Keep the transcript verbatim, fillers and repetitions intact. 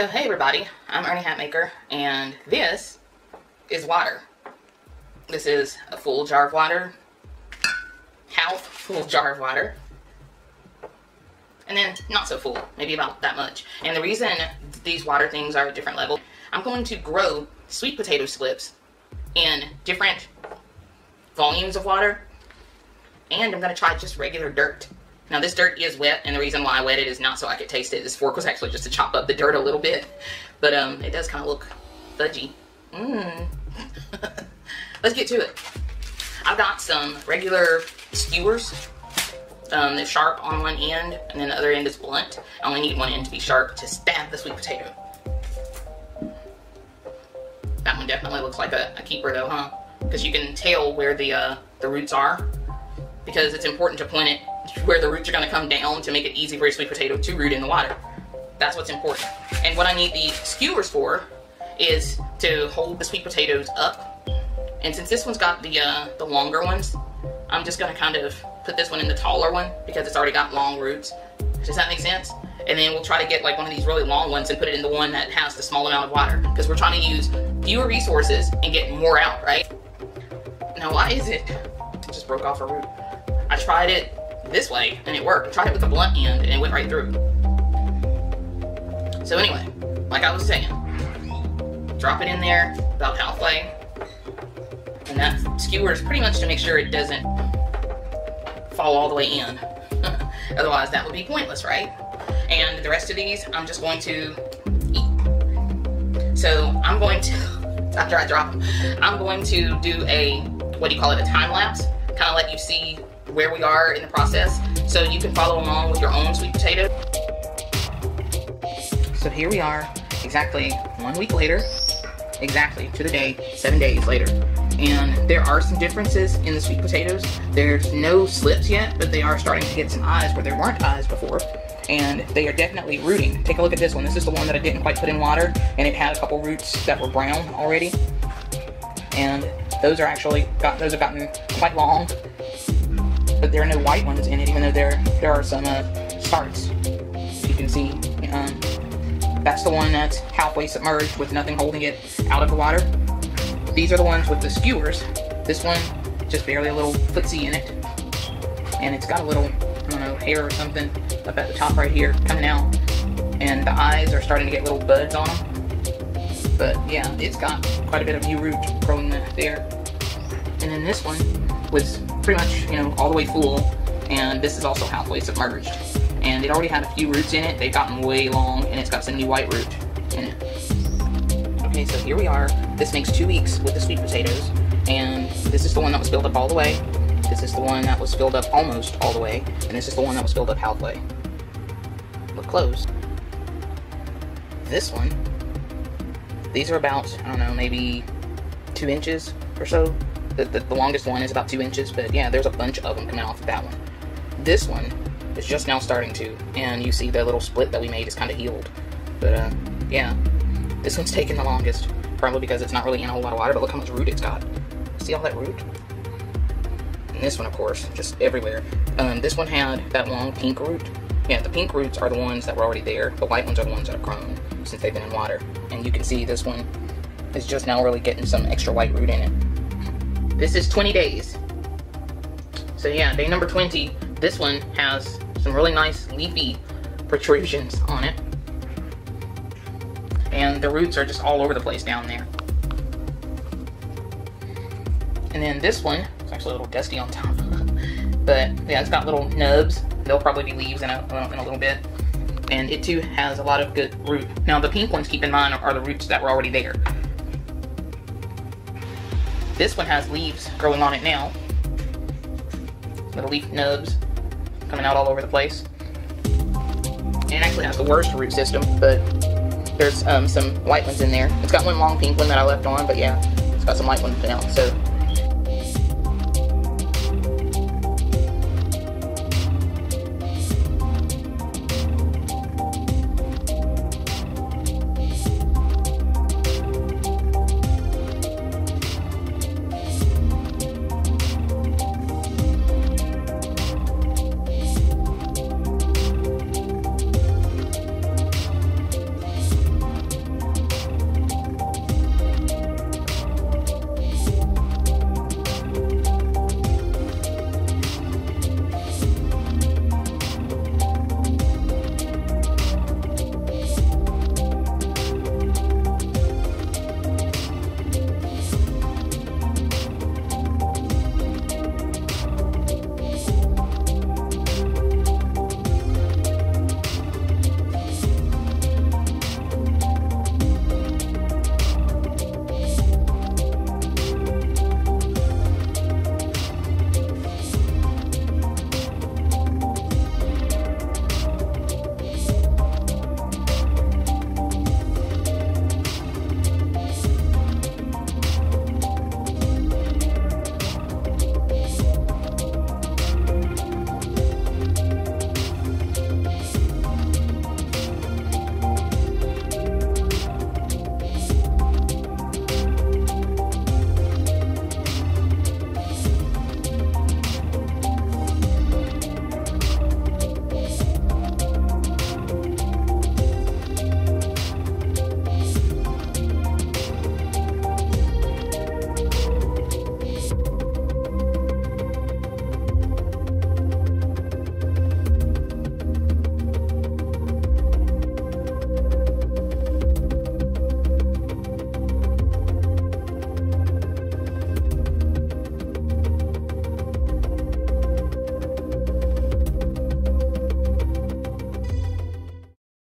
So hey everybody, I'm Ernie Hatmaker, and this is water. This is a full jar of water, half full jar of water, and then not so full, maybe about that much. And the reason these water things are a different level, I'm going to grow sweet potato slips in different volumes of water, and I'm going to try just regular dirt. Now this dirt is wet, and the reason why I wet it is not so I could taste it. This fork was actually just to chop up the dirt a little bit, but um, it does kind of look fudgy. Mmm. Let's get to it. I've got some regular skewers. Um, they're sharp on one end, and then the other end is blunt. I only need one end to be sharp to stab the sweet potato. That one definitely looks like a, a keeper though, huh? Because you can tell where the uh, the roots are, because it's important to point it where the roots are going to come down to make it easy for your sweet potato to root in the water. That's what's important. And what I need the skewers for is to hold the sweet potatoes up. And since this one's got the uh, the longer ones, I'm just going to kind of put this one in the taller one because it's already got long roots. Does that make sense? And then we'll try to get like one of these really long ones and put it in the one that has the small amount of water, because we're trying to use fewer resources and get more out, right? Now why is it? It just broke off a root. I tried it this way and it worked. I tried it with a blunt end and it went right through. So anyway, like I was saying, drop it in there about halfway, and that skewer is pretty much to make sure it doesn't fall all the way in. Otherwise that would be pointless, right? And the rest of these I'm just going to eat. So I'm going to, after I drop them, I'm going to do a, what do you call it, a time lapse, kind of let you see where we are in the process, so you can follow along with your own sweet potato. So here we are, exactly one week later, exactly to the day, seven days later. And there are some differences in the sweet potatoes. There's no slips yet, but they are starting to get some eyes where there weren't eyes before. And they are definitely rooting. Take a look at this one. This is the one that I didn't quite put in water, and it had a couple roots that were brown already. And those are actually, got, those have gotten quite long. But there are no white ones in it, even though there there are some uh, starts. You can see um, that's the one that's halfway submerged with nothing holding it out of the water. These are the ones with the skewers. This one just barely a little footsie in it, and it's got a little, I don't know, hair or something up at the top right here coming out, and the eyes are starting to get little buds on them. But yeah, it's got quite a bit of new root growing there. And then this one was pretty much, you know, all the way full, and this is also halfway submerged. And it already had a few roots in it. They've gotten way long, and it's got some new white root in it. Okay, so here we are. This makes two weeks with the sweet potatoes, and this is the one that was filled up all the way. This is the one that was filled up almost all the way, and this is the one that was filled up halfway. Look close. This one, these are about, I don't know, maybe two inches or so. The, the, the longest one is about two inches, but yeah, there's a bunch of them coming off of that one. This one is just now starting to, and you see the little split that we made is kind of healed. But uh, yeah, this one's taking the longest, probably because it's not really in a whole lot of water, but look how much root it's got. See all that root? And this one, of course, just everywhere. Um, this one had that long pink root. Yeah, the pink roots are the ones that were already there. The white ones are the ones that have grown since they've been in water. And you can see this one is just now really getting some extra white root in it. This is twenty days. So yeah, day number twenty, this one has some really nice leafy protrusions on it. And the roots are just all over the place down there. And then this one, it's actually a little dusty on top. But yeah, it's got little nubs. They'll probably be leaves in a, in a little bit. And it too has a lot of good root. Now the pink ones, keep in mind, are the roots that were already there. This one has leaves growing on it now. Little leaf nubs coming out all over the place. And it actually has the worst root system, but there's um, some white ones in there. It's got one long pink one that I left on, but yeah, it's got some white ones now. So